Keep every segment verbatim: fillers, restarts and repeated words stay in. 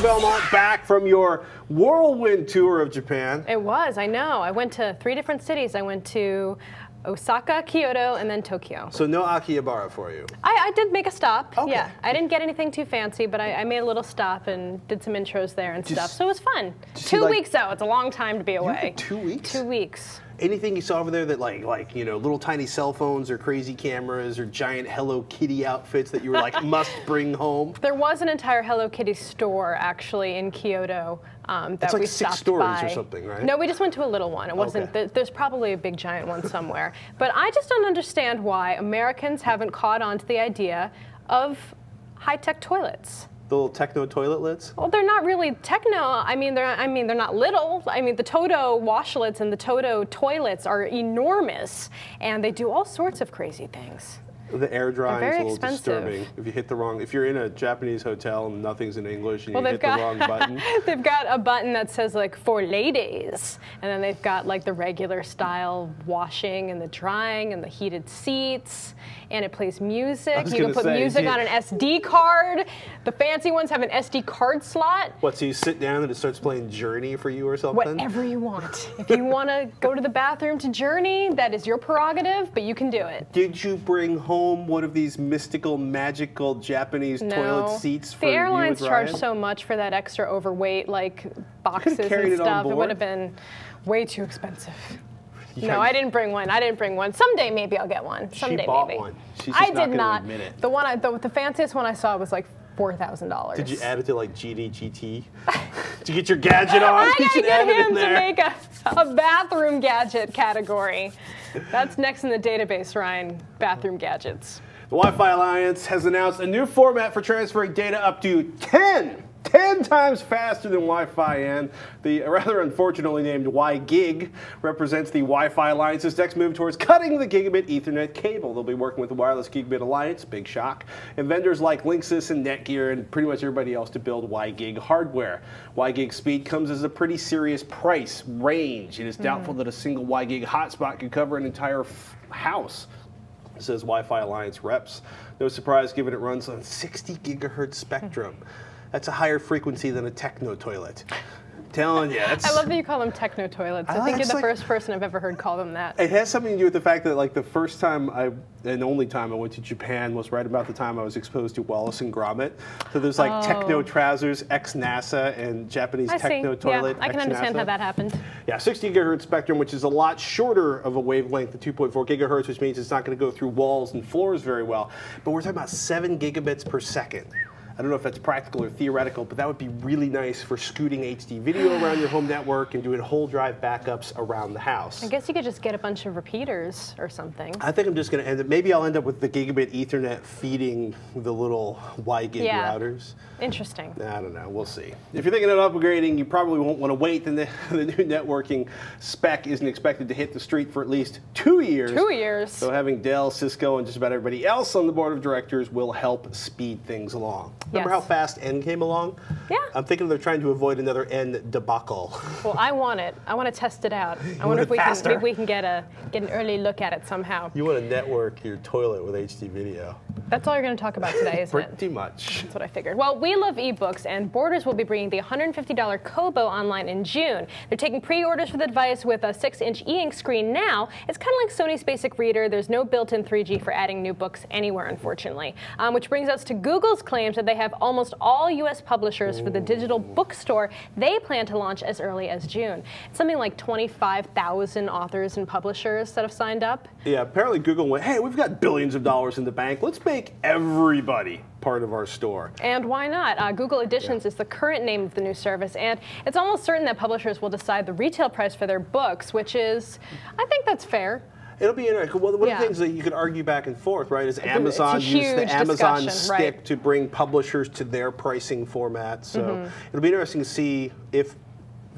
Kristen Belmont, back from your whirlwind tour of Japan. It was, I know. I went to three different cities. I went to Osaka, Kyoto, and then Tokyo. So no Akihabara for you? I, I did make a stop, okay. Yeah. I didn't get anything too fancy, but I, I made a little stop and did some intros there and just, stuff, so it was fun. Two like, weeks, though. It's a long time to be away. Two weeks? Two weeks. Anything you saw over there that, like, like you know, little tiny cell phones or crazy cameras or giant Hello Kitty outfits that you were like, must bring home? There was an entire Hello Kitty store, actually, in Kyoto. Um, that it's like we six stopped stories by. Or something, right? No, we just went to a little one. It wasn't. Okay. Th there's probably a big giant one somewhere. But I just don't understand why Americans haven't caught on to the idea of high-tech toilets. The little techno toilet lids? Well, they're not really techno. I mean, they're I mean, they're not little. I mean, the Toto washlets and the Toto toilets are enormous, and they do all sorts of crazy things. The air drying is a little expensive. Disturbing. If you hit the wrong, if you're in a Japanese hotel and nothing's in English and well, you hit got, the wrong button. They've got a button that says like for ladies, and then they've got like the regular style washing and the drying and the heated seats, and it plays music. You can put say, music yeah. on an S D card. The fancy ones have an S D card slot. What, so you sit down and it starts playing Journey for you or something? Whatever you want. If you want to go to the bathroom to Journey, that is your prerogative, but you can do it. Did you bring home one of these mystical, magical Japanese no. toilet seats for the airlines you and Ryan? Charge so much for that extra overweight, like boxes and stuff. It, it would have been way too expensive. Yeah. No, I didn't bring one. I didn't bring one. Someday maybe I'll get one. Someday she bought maybe. One. She's just I not did not. Admit it. The one, I, the, the fanciest one I saw was like four thousand dollars. Did you add it to like G D G T? Did you get your gadget on? I gotta get him to make a, a bathroom gadget category. That's next in the database, Ryan. Bathroom gadgets. The Wi-Fi Alliance has announced a new format for transferring data up to ten, ten times faster than Wi-Fi, and the rather unfortunately named WiGig represents the Wi-Fi Alliance's next move towards cutting the gigabit Ethernet cable. They'll be working with the Wireless Gigabit Alliance, big shock, and vendors like Linksys and Netgear and pretty much everybody else to build WiGig hardware. WiGig speed comes as a pretty serious price range. It is doubtful mm. that a single WiGig hotspot could cover an entire f house, says Wi-Fi Alliance reps. No surprise given it runs on sixty gigahertz spectrum. Mm. That's a higher frequency than a techno toilet. I'm telling you. I love that you call them techno toilets. I, I think you're the like, first person I've ever heard call them that. It has something to do with the fact that, like, the first time I and only time I went to Japan was right about the time I was exposed to Wallace and Gromit. So there's like oh. techno trousers, ex NASA, and Japanese I techno see. toilet. Yeah, I can understand how that happened. Yeah, sixty gigahertz spectrum, which is a lot shorter of a wavelength than two point four gigahertz, which means it's not going to go through walls and floors very well. But we're talking about seven gigabits per second. I don't know if that's practical or theoretical, but that would be really nice for scooting H D video around your home network and doing whole drive backups around the house. I guess you could just get a bunch of repeaters or something. I think I'm just going to end up, maybe I'll end up with the gigabit Ethernet feeding the little WiGig yeah. routers. Interesting. I don't know. We'll see. If you're thinking of upgrading, you probably won't want to wait. Then the, the new networking spec isn't expected to hit the street for at least two years. Two years. So having Dell, Cisco, and just about everybody else on the board of directors will help speed things along. Remember yes. how fast N came along? Yeah. I'm thinking they're trying to avoid another N debacle. Well, I want it. I want to test it out. I wonder if we can, if we can get a get an early look at it somehow. You want to network your toilet with H D video. That's all you're going to talk about today, isn't Pretty it? Pretty much. That's what I figured. Well, we love ebooks, and Borders will be bringing the one hundred fifty dollar Kobo online in June. They're taking pre-orders for the device with a six inch e-ink screen now. It's kind of like Sony's Basic Reader. There's no built-in three G for adding new books anywhere, unfortunately. Um, which brings us to Google's claims that they have almost all U S publishers for the digital bookstore they plan to launch as early as June. It's something like twenty-five thousand authors and publishers that have signed up. Yeah, apparently Google went, hey, we've got billions of dollars in the bank. Let's make everybody part of our store. And why not? Uh, Google Editions yeah. is the current name of the new service, and it's almost certain that publishers will decide the retail price for their books, which is, I think that's fair. It'll be interesting. One of the yeah. things that you could argue back and forth, right, is Amazon used the Amazon stick right. to bring publishers to their pricing format. So mm-hmm. it'll be interesting to see if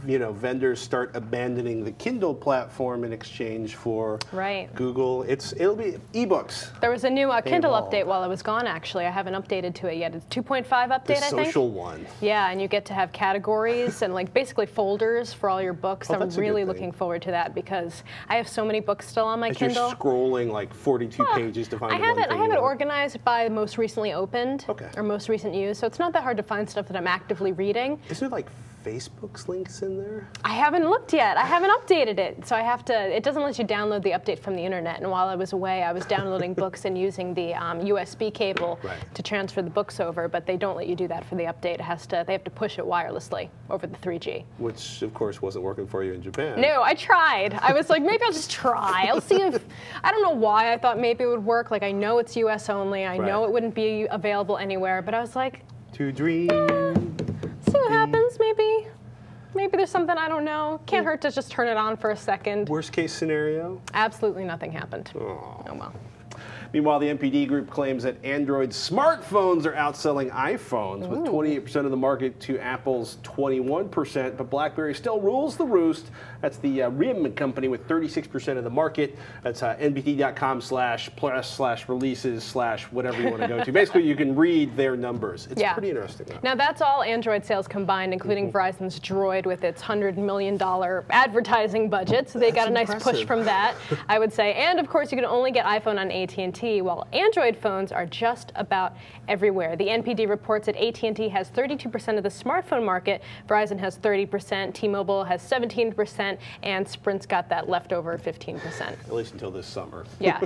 you know, vendors start abandoning the Kindle platform in exchange for right. Google. It's it'll be ebooks. There was a new uh, Kindle involved. update while I was gone. Actually, I haven't updated to it yet. It's two point five update, the I think. The social one. Yeah, and you get to have categories and like basically folders for all your books. Oh, I'm really looking forward to that because I have so many books still on my As Kindle. You're scrolling like forty-two huh. pages to find. I have one it. Thing I have it organized by the most recently opened okay. or most recent use. So it's not that hard to find stuff that I'm actively reading. Is it like Facebook's links in there? I haven't looked yet. I haven't updated it. So I have to, it doesn't let you download the update from the internet. And while I was away, I was downloading books and using the um, U S B cable right. to transfer the books over, but they don't let you do that for the update. It has to, they have to push it wirelessly over the three G. Which, of course, wasn't working for you in Japan. No, I tried. I was like, maybe I'll just try. I'll see if, I don't know why I thought maybe it would work. Like, I know it's U S only. I right. know it wouldn't be available anywhere, but I was like, to dream. See what happens, maybe. Maybe there's something I don't know. Can't hurt to just turn it on for a second. Worst case scenario? Absolutely nothing happened. Oh, oh well. Meanwhile, the N P D group claims that Android smartphones are outselling iPhones, Ooh. with twenty-eight percent of the market to Apple's twenty-one percent, but BlackBerry still rules the roost. That's the uh, RIM company with thirty-six percent of the market. That's uh, N P D dot com slash plus slash releases slash whatever you want to go to. Basically, you can read their numbers. It's yeah. pretty interesting. Though. Now, that's all Android sales combined, including mm-hmm. Verizon's Droid with its one hundred million dollar advertising budget, so they that's got a nice impressive. push from that, I would say. And, of course, you can only get iPhone on A T and T. While Android phones are just about everywhere. The N P D reports that A T and T has thirty-two percent of the smartphone market, Verizon has thirty percent, T-Mobile has seventeen percent, and Sprint's got that leftover fifteen percent. At least until this summer. Yeah.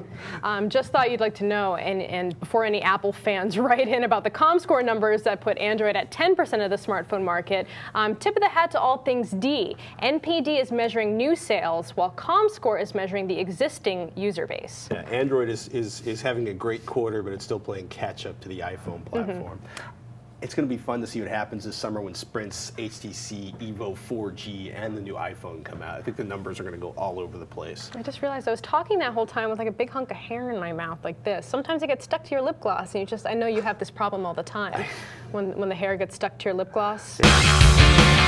Um, just thought you'd like to know, and, and before any Apple fans write in about the Comscore numbers that put Android at ten percent of the smartphone market, um, tip of the hat to all things D. N P D is measuring new sales, while Comscore is measuring the existing user base. Yeah, Android is, is is having a great quarter, but it's still playing catch-up to the iPhone platform. Mm-hmm. It's going to be fun to see what happens this summer when Sprint's H T C Evo four G and the new iPhone come out. I think the numbers are going to go all over the place. I just realized I was talking that whole time with like a big hunk of hair in my mouth like this. Sometimes it gets stuck to your lip gloss, and you just, I know you have this problem all the time when, when the hair gets stuck to your lip gloss. Yeah.